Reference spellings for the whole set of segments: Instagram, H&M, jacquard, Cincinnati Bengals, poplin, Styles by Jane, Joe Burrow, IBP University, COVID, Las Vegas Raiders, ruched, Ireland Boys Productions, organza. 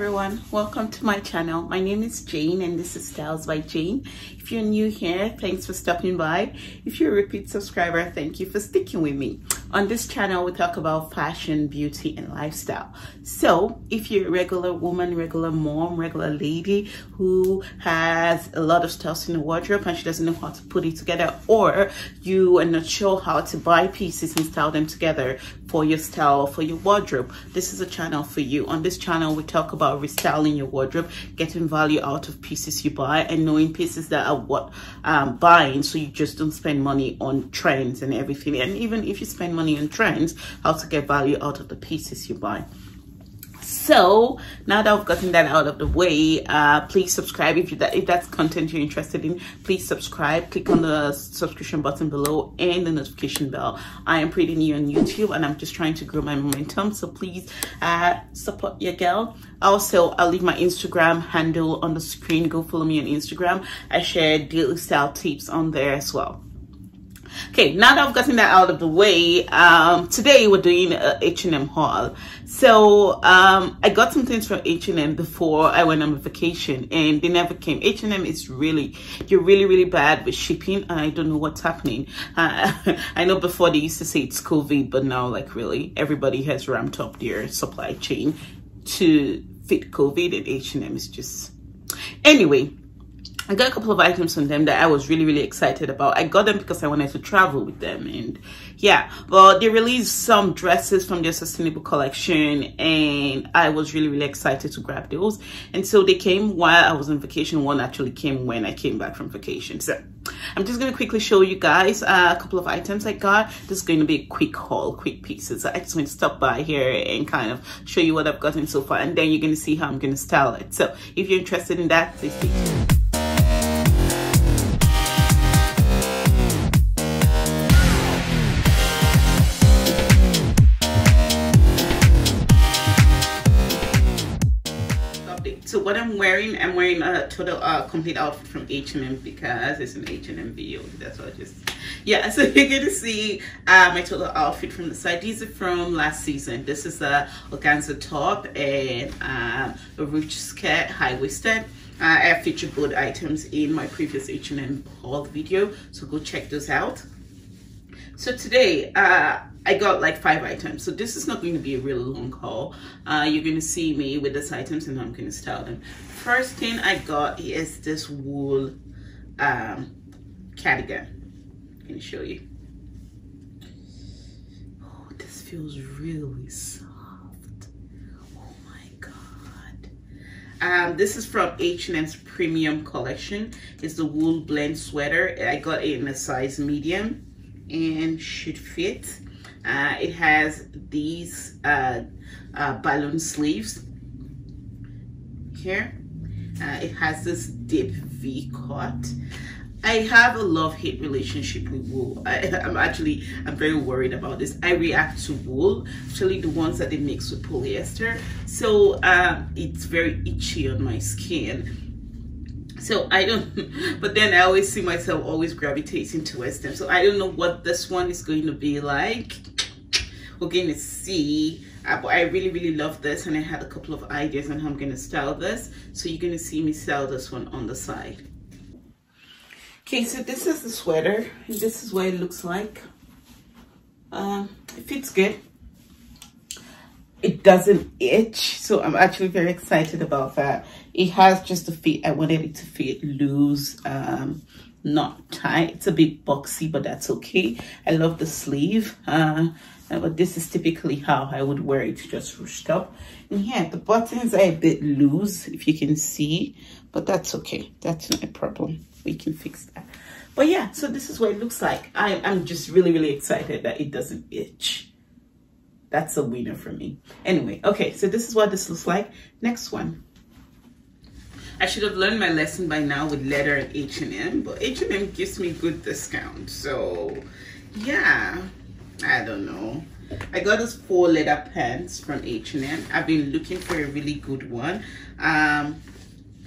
Everyone, welcome to my channel. My name is Jane and this is Styles by Jane. If you're new here, thanks for stopping by. If you're a repeat subscriber, thank you for sticking with me. On this channel, we talk about fashion, beauty, and lifestyle. So if you're a regular woman, regular mom, regular lady who has a lot of stuff in the wardrobe and she doesn't know how to put it together, or you are not sure how to buy pieces and style them together for your style, for your wardrobe, this is a channel for you. On this channel, we talk about restyling your wardrobe, getting value out of pieces you buy, and knowing pieces that are what buying, so you just don't spend money on trends and everything. And even if you spend money on trends, how to get value out of the pieces you buy. So now that I've gotten that out of the way, please subscribe. If that's content you're interested in, please subscribe. Click on the subscription button below and the notification bell. I am pretty new on YouTube and I'm just trying to grow my momentum, so please support your girl. Also, I'll leave my Instagram handle on the screen. Go follow me on Instagram. I share daily style tips on there as well. Okay, now that I've gotten that out of the way, today we're doing a H&M haul. So I got some things from H&M before I went on vacation and they never came. H&M is really bad with shipping and I don't know what's happening. I know before they used to say it's COVID, but now like really everybody has ramped up their supply chain to fit COVID, and H&M is just... Anyway, I got a couple of items from them that I was really excited about. I got them because I wanted to travel with them, and yeah, well, they released some dresses from their sustainable collection and I was really excited to grab those. And so they came while I was on vacation. One actually came when I came back from vacation. So I'm just going to quickly show you guys a couple of items I got. This is going to be a quick haul, quick pieces. I just want to stop by here and kind of show you what I've gotten so far, and then you're going to see how I'm going to style it. So if you're interested in that, please stay tuned. So what I'm wearing a total complete outfit from H&M because it's an H&M video. That's why I just, yeah. So you're gonna see my total outfit from the side. These are from last season. This is a organza top and a ruched skirt, high-waisted. I featured both items in my previous H&M haul video, so go check those out. So today, I got like 5 items, so this is not going to be a really long haul. You're going to see me with these items and I'm going to style them. First thing I got is this wool cardigan. I'm going to show you. Oh, this feels really soft. Oh my god. This is from H&M's premium collection. It's the wool blend sweater. I got it in a size medium and should fit. It has these balloon sleeves here. It has this deep V-cut. I have a love-hate relationship with wool. I'm very worried about this. I react to wool, especially the ones that they mix with polyester. So it's very itchy on my skin. So I don't, but then I always see myself always gravitating towards them. So I don't know what this one is going to be like. We're going to see, but I really love this and I had a couple of ideas on how I'm going to style this. So you're going to see me style this one on the side. Okay, so this is the sweater. This is what it looks like. It fits good. It doesn't itch, so I'm actually very excited about that. It has just a fit. I wanted it to fit loose, not tight. It's a bit boxy, but that's okay. I love the sleeve, but this is typically how I would wear it, just ruched up. And yeah, the buttons are a bit loose, if you can see, but that's okay. That's not a problem. We can fix that. But yeah, so this is what it looks like. I'm just really excited that it doesn't itch. That's a winner for me. Anyway, okay, so this is what this looks like. Next one. I should have learned my lesson by now with leather and H&M, but H&M gives me good discount. So yeah, I don't know. I got these 4 leather pants from H&M. I've been looking for a really good one.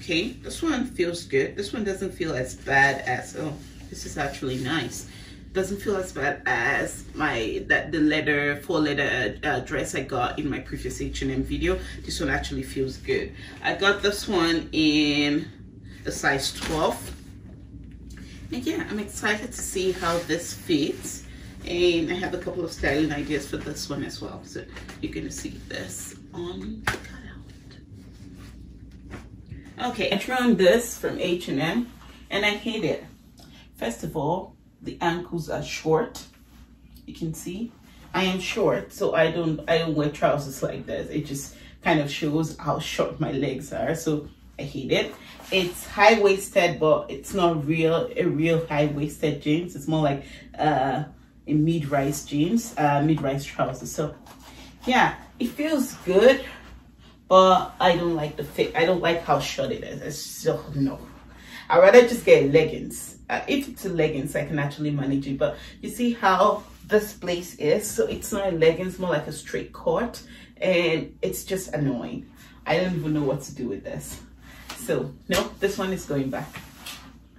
Okay, this one feels good. This one doesn't feel as bad as, oh, this is actually nice. doesn't feel as bad as the leather, four-letter dress I got in my previous H&M video. This one actually feels good. I got this one in the size 12. And yeah, I'm excited to see how this fits. And I have a couple of styling ideas for this one as well. So you're gonna see this on the cutout. Okay, I tried on this from H&M and I hate it. First of all, the ankles are short. You can see I am short, so I don't wear trousers like this. It just kind of shows how short my legs are, so I hate it. It's high-waisted, but it's not a real high-waisted jeans. It's more like a mid-rise jeans, mid-rise trousers. So yeah, it feels good, but I don't like the fit. I don't like how short it is. It's just, oh, no. I'd rather just get leggings. If it's a leggings, I can actually manage it, but you see how this place is, so it's not a leggings, more like a straight cut, and it's just annoying. I don't even know what to do with this. So no, this one is going back.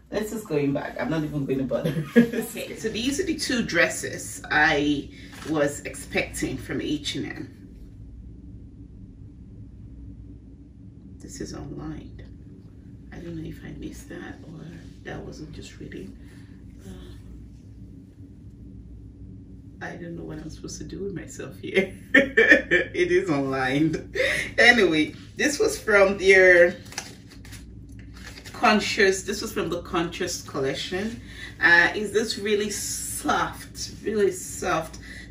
This is going back. I'm not even going to bother. Okay, so these are the two dresses I was expecting from H&M. This is online. I don't know if I missed that or that wasn't just reading. I don't know what I'm supposed to do with myself here. It is online. Anyway, this was from their Conscious. This was from the Conscious collection. Is this really soft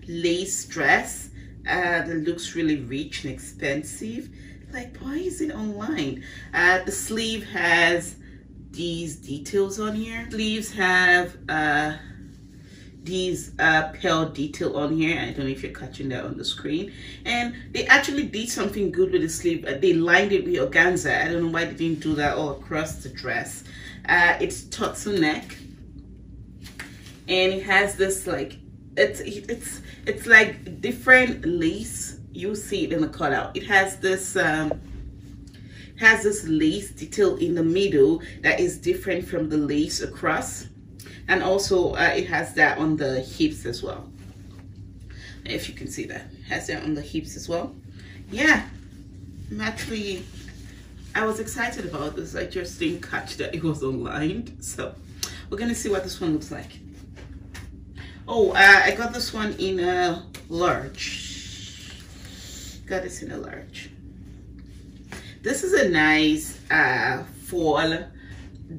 lace dress that looks really rich and expensive. Like, why is it online? The sleeve has these details on here. Sleeves have these pearl detail on here. I don't know if you're catching that on the screen. And they actually did something good with the sleeve. They lined it with organza. I don't know why they didn't do that all across the dress. It's torso neck, and it has this like it's like different lace. You'll see it in the cutout. It has this lace detail in the middle that is different from the lace across, and also it has that on the hips as well. If you can see that, it has that on the hips as well. Yeah, I'm actually, I was excited about this. I just didn't catch that it was online, so we're gonna see what this one looks like. Oh, I got this one in a large. Got this in a large. This is a nice fall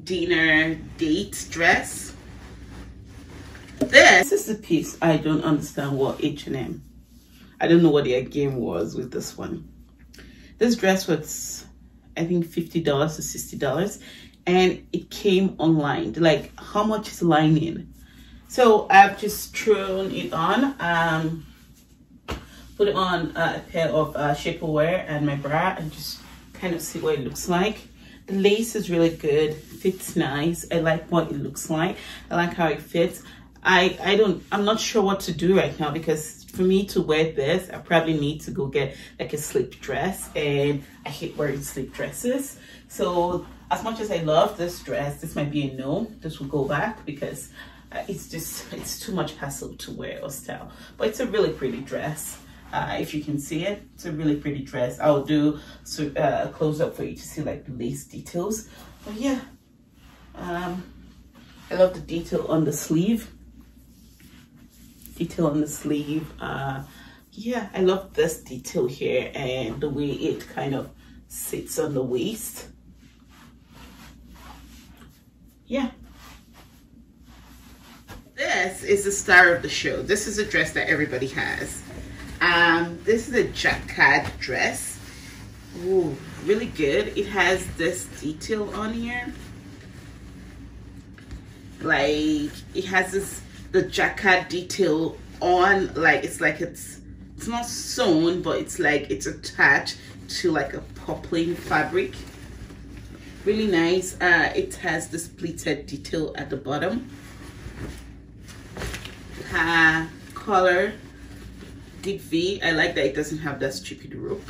dinner date dress. This is the piece I don't understand what H&M. I don't know what their game was with this one. This dress was, I think, $50 to $60, and it came online. Like, how much is lining? So I've just thrown it on. Put on a pair of shapewear and my bra and just kind of see what it looks like. The lace is really good, fits nice. I like what it looks like. I like how it fits. I'm not sure what to do right now, because for me to wear this, I probably need to go get like a sleep dress, and I hate wearing sleep dresses. So as much as I love this dress, this might be a no. This will go back because it's just, it's too much hassle to wear or style. But it's a really pretty dress. If you can see it, it's a really pretty dress. I'll do a close up for you to see like the lace details. But yeah, I love the detail on the sleeve. Yeah, I love this detail here and the way it kind of sits on the waist. Yeah. This is the star of the show. This is a dress that everybody has. This is a jacquard dress. Ooh, really good. It has this detail on here. Like, it has the jacquard detail on, like it's not sewn, but it's like it's attached to like a poplin fabric. Really nice. It has this pleated detail at the bottom. Color deep V. I like that it doesn't have that stupid rope.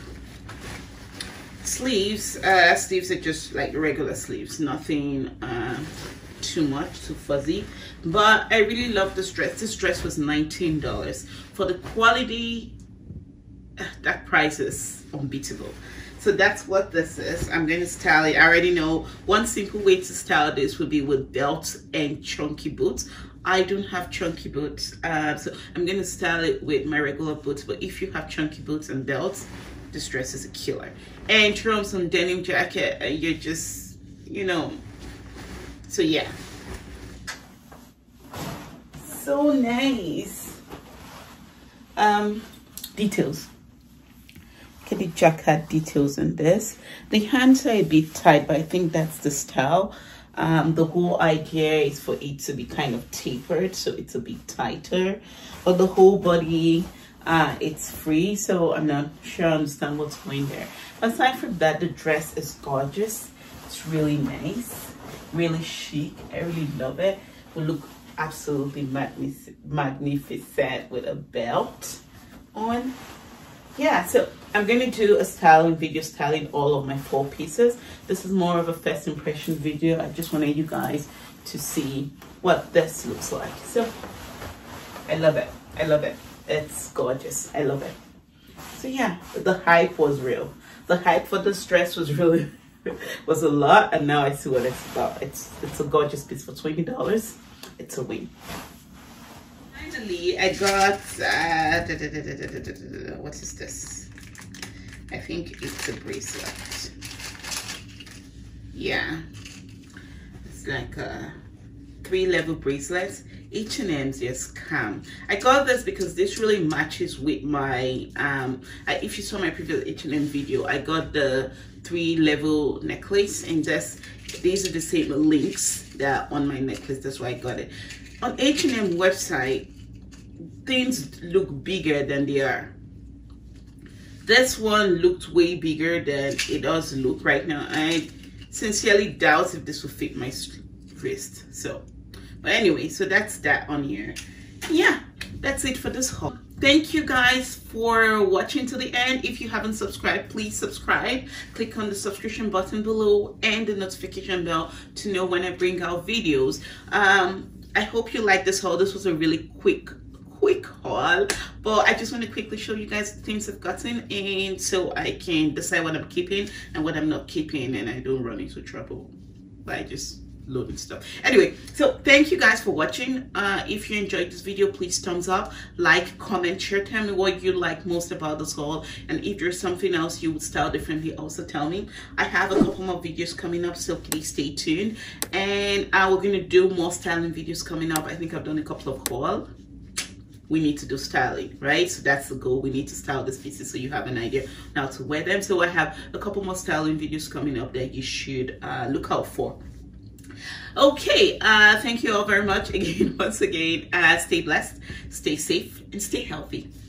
Sleeves are just like regular sleeves, nothing too much, too fuzzy, but I really love this dress. This dress was $19. For the quality, that price is unbeatable. So that's what this is. I'm going to style it. I already know one simple way to style this would be with belt and chunky boots. I don't have chunky boots, so I'm going to style it with my regular boots. But if you have chunky boots and belts, this dress is a killer. And throw some denim jacket, and you're just, you know. So yeah, so nice. Details. The jacket details in this. The hands are a bit tight, but I think that's the style. The whole idea is for it to be kind of tapered, so it's a bit tighter. But the whole body, it's free, so I'm not sure I understand what's going there. Aside from that, the dress is gorgeous. It's really nice, really chic. I really love it. It will look absolutely magnificent with a belt on. Yeah, so I'm going to do a styling video styling all of my four pieces. This is more of a first impression video. I just wanted you guys to see what this looks like. So I love it. I love it. It's gorgeous. I love it. So yeah, the hype was real. The hype for this dress was really was a lot, and now I see what it's about. It's a gorgeous piece for $20. It's a win. Finally, I got what is this? I think it's a bracelet. Yeah, it's like a 3-level bracelet. H&M's your scam. I got this because this really matches with my if you saw my previous H&M video, I got the 3-level necklace, and just these are the same links that are on my necklace. That's why I got it. On H&M website, things look bigger than they are. This one looked way bigger than it does look right now. I sincerely doubt if this will fit my wrist. So, but anyway, so that's that on here. Yeah, that's it for this haul. Thank you guys for watching to the end. If you haven't subscribed, please subscribe. Click on the subscription button below and the notification bell to know when I bring out videos. I hope you like this haul. This was a really quick haul, but I just want to quickly show you guys the things I've gotten, and so I can decide what I'm keeping and what I'm not keeping, and I don't run into trouble by just loading stuff. Anyway, so thank you guys for watching. If you enjoyed this video, please thumbs up, like, comment, share. Tell me what you like most about this haul, and if there's something else you would style differently, also tell me. I have a couple more videos coming up, so please stay tuned, and we're going to do more styling videos coming up. I think I've done a couple of hauls. We need to do styling, right? So that's the goal. We need to style these pieces so you have an idea now to wear them. So I have a couple more styling videos coming up that you should look out for. Okay, thank you all very much again. Once again, stay blessed, stay safe, and stay healthy.